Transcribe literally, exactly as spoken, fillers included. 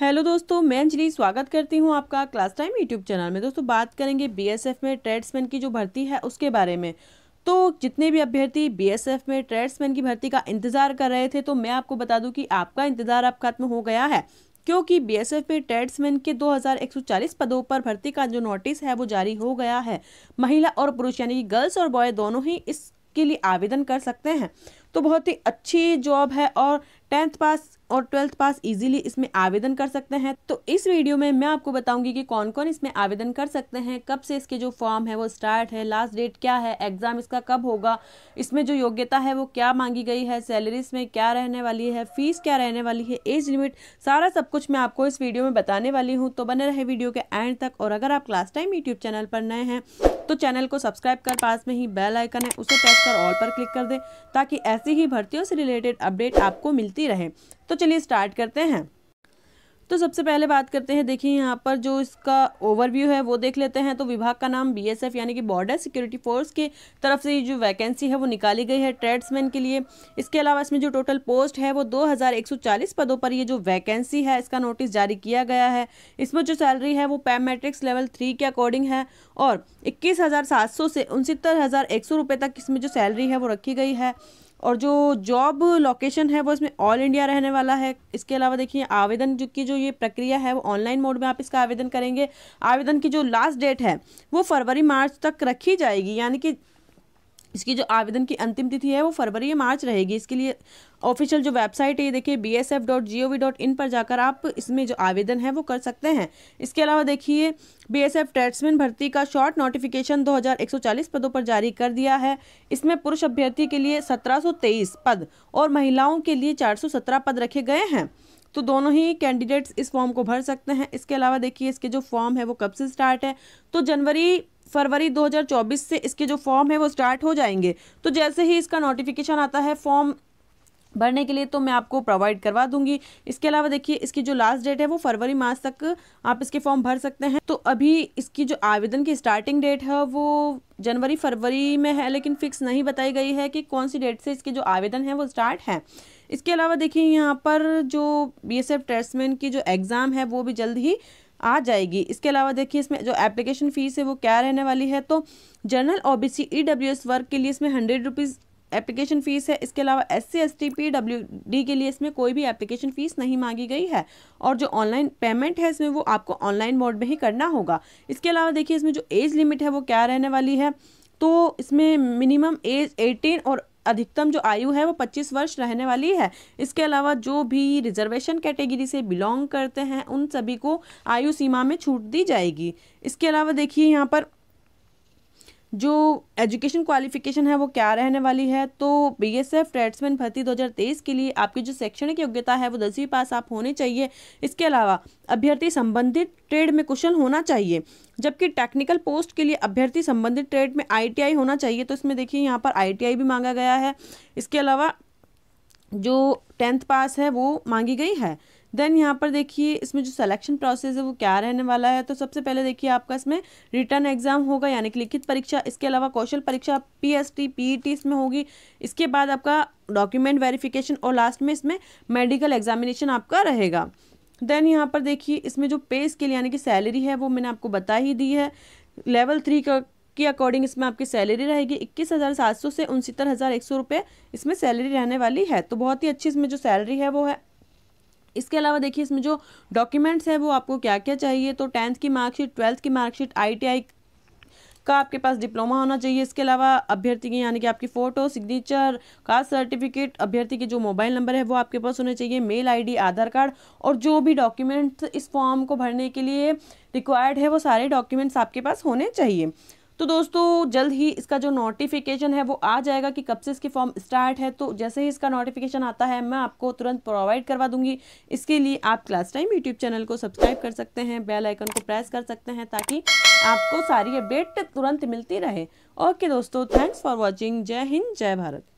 Hello दोस्तों, मैं अंजलि स्वागत करती हूं आपका क्लास टाइम यूट्यूब चैनल में। दोस्तों बात करेंगे बीएसएफ में ट्रेड्समैन की जो भर्ती है उसके बारे में। तो जितने भी अभ्यर्थी बीएसएफ में ट्रेड्समैन की भर्ती का इंतज़ार कर रहे थे, तो मैं आपको बता दूं कि आपका इंतज़ार अब खत्म हो गया है, क्योंकि बीएसएफ में ट्रेड्समैन के दो हज़ार एक सौ चालीस पदों पर भर्ती का जो नोटिस है वो जारी हो गया है। महिला और पुरुष यानी कि गर्ल्स और बॉय दोनों ही इस के लिए आवेदन कर सकते हैं। तो बहुत ही अच्छी जॉब है और टेंथ पास और ट्वेल्थ पास इजीली इसमें आवेदन कर सकते हैं। तो इस वीडियो में मैं आपको बताऊंगी कि कौन कौन इसमें आवेदन कर सकते हैं, कब से इसके जो फॉर्म है वो स्टार्ट है, लास्ट डेट क्या है, एग्जाम इसका कब होगा, इसमें जो योग्यता है वो क्या मांगी गई है, सैलरी इसमें क्या रहने वाली है, फीस क्या रहने वाली है, एज लिमिट, सारा सब कुछ मैं आपको इस वीडियो में बताने वाली हूँ। तो बने रहे वीडियो के एंड तक। और अगर आप क्लास टाइम यूट्यूब चैनल पर नए हैं तो चैनल को सब्सक्राइब कर, पास में ही बेल आइकन है उसे प्रेस कर ऑल पर क्लिक कर दें, ताकि ऐसी ही भर्तियों से रिलेटेड अपडेट आपको मिलती रहे। तो चलिए स्टार्ट करते हैं। तो सबसे पहले बात करते हैं, देखिए यहाँ पर जो इसका ओवरव्यू है वो देख लेते हैं। तो विभाग का नाम बीएसएफ यानी कि बॉर्डर सिक्योरिटी फोर्स की तरफ से ये जो वैकेंसी है वो निकाली गई है ट्रेड्समैन के लिए। इसके अलावा इसमें जो टोटल पोस्ट है वो दो हज़ार एक सौ चालीस पदों पर ये जो वैकेंसी है इसका नोटिस जारी किया गया है। इसमें जो सैलरी है वो पैरामेट्रिक्स लेवल थ्री के अकॉर्डिंग है और इक्कीस हज़ार सात सौ से उनसत्तर हज़ार एक सौ रुपये तक इसमें जो सैलरी है वो रखी गई है। और जो जॉब लोकेशन है वो इसमें ऑल इंडिया रहने वाला है। इसके अलावा देखिए आवेदन जो की जो ये प्रक्रिया है वो ऑनलाइन मोड में आप इसका आवेदन करेंगे। आवेदन की जो लास्ट डेट है वो फरवरी मार्च तक रखी जाएगी, यानी कि इसकी जो आवेदन की अंतिम तिथि है वो फरवरी या मार्च रहेगी। इसके लिए ऑफिशियल जो वेबसाइट है ये देखिए B S F dot G O V dot in पर जाकर आप इसमें जो आवेदन है वो कर सकते हैं। इसके अलावा देखिए बीएसएफ ट्रेड्समैन भर्ती का शॉर्ट नोटिफिकेशन दो हज़ार एक सौ चालीस पदों पर जारी कर दिया है। इसमें पुरुष अभ्यर्थी के लिए सत्रह सौ तेईस पद और महिलाओं के लिए चार सौ सत्रह पद रखे गए हैं। तो दोनों ही कैंडिडेट्स इस फॉर्म को भर सकते हैं। इसके अलावा देखिए इसके जो फॉर्म है वो कब से स्टार्ट है, तो जनवरी फरवरी दो हज़ार चौबीस से इसके जो फॉर्म है वो स्टार्ट हो जाएंगे। तो जैसे ही इसका नोटिफिकेशन आता है फॉर्म भरने के लिए तो मैं आपको प्रोवाइड करवा दूंगी। इसके अलावा देखिए इसकी जो लास्ट डेट है वो फरवरी मास तक आप इसके फॉर्म भर सकते हैं। तो अभी इसकी जो आवेदन की स्टार्टिंग डेट है वो जनवरी फरवरी में है, लेकिन फिक्स नहीं बताई गई है कि कौन सी डेट से इसके जो आवेदन है वो स्टार्ट है। इसके अलावा देखिए यहाँ पर जो बीएसएफ ट्रेड्समैन की जो एग्ज़ाम है वो भी जल्द ही आ जाएगी। इसके अलावा देखिए इसमें जो एप्लीकेशन फ़ीस है वो क्या रहने वाली है, तो जनरल ओबीसी ईडब्ल्यूएस वर्ग के लिए इसमें हंड्रेड रुपीज़ एप्लीकेशन फ़ीस है। इसके अलावा एससी एसटी पीडब्ल्यूडी के लिए इसमें कोई भी एप्लीकेशन फ़ीस नहीं मांगी गई है और जो ऑनलाइन पेमेंट है इसमें वो आपको ऑनलाइन मोड में ही करना होगा। इसके अलावा देखिए इसमें जो एज लिमिट है वो क्या रहने वाली है, तो इसमें मिनिमम एज एटीन और अधिकतम जो आयु है वो पच्चीस वर्ष रहने वाली है। इसके अलावा जो भी रिजर्वेशन कैटेगरी से बिलोंग करते हैं उन सभी को आयु सीमा में छूट दी जाएगी। इसके अलावा देखिए यहाँ पर जो एजुकेशन क्वालिफिकेशन है वो क्या रहने वाली है, तो बीएसएफ ट्रेड्समैन भर्ती दो हज़ार तेईस के लिए आपकी जो शैक्षणिक योग्यता है वो दसवीं पास आप होने चाहिए। इसके अलावा अभ्यर्थी संबंधित ट्रेड में कुशल होना चाहिए, जबकि टेक्निकल पोस्ट के लिए अभ्यर्थी संबंधित ट्रेड में आई टी आई होना चाहिए। तो इसमें देखिए यहाँ पर आई टी आई भी मांगा गया है। इसके अलावा जो टेंथ पास है वो मांगी गई है। देन यहाँ पर देखिए इसमें जो सिलेक्शन प्रोसेस है वो क्या रहने वाला है, तो सबसे पहले देखिए आपका इसमें रिटर्न एग्जाम होगा यानी कि लिखित परीक्षा। इसके अलावा कौशल परीक्षा P S T P E T इसमें होगी। इसके बाद आपका डॉक्यूमेंट वेरिफिकेशन और लास्ट में इसमें मेडिकल एग्जामिनेशन आपका रहेगा। देन यहाँ पर देखिए इसमें जो पे स्केल यानी कि सैलरी है वो मैंने आपको बता ही दी है। लेवल थ्री का के अकॉर्डिंग इसमें आपकी सैलरी रहेगी, इक्कीस हज़ार सात सौ से उनसत्तर हज़ार एक सौ रुपये इसमें सैलरी रहने वाली है। तो बहुत ही अच्छी इसमें जो सैलरी है वो है। इसके अलावा देखिए इसमें जो डॉक्यूमेंट्स है वो आपको क्या क्या चाहिए, तो टेंथ की मार्कशीट, ट्वेल्थ की मार्कशीट, आई टी आई का आपके पास डिप्लोमा होना चाहिए। इसके अलावा अभ्यर्थी की यानी कि आपकी फ़ोटो, सिग्नेचर, कास्ट सर्टिफिकेट, अभ्यर्थी के जो मोबाइल नंबर है वो आपके पास होने चाहिए, मेल आईडी, आधार कार्ड और जो भी डॉक्यूमेंट्स इस फॉर्म को भरने के लिए रिक्वायर्ड है वो सारे डॉक्यूमेंट्स आपके पास होने चाहिए। तो दोस्तों जल्द ही इसका जो नोटिफिकेशन है वो आ जाएगा कि कब से इसके फॉर्म स्टार्ट है। तो जैसे ही इसका नोटिफिकेशन आता है मैं आपको तुरंत प्रोवाइड करवा दूंगी। इसके लिए आप क्लास टाइम यूट्यूब चैनल को सब्सक्राइब कर सकते हैं, बेल आइकन को प्रेस कर सकते हैं ताकि आपको सारी अपडेट तुरंत मिलती रहे। ओके दोस्तों, थैंक्स फॉर वॉचिंग। जय हिंद, जय भारत।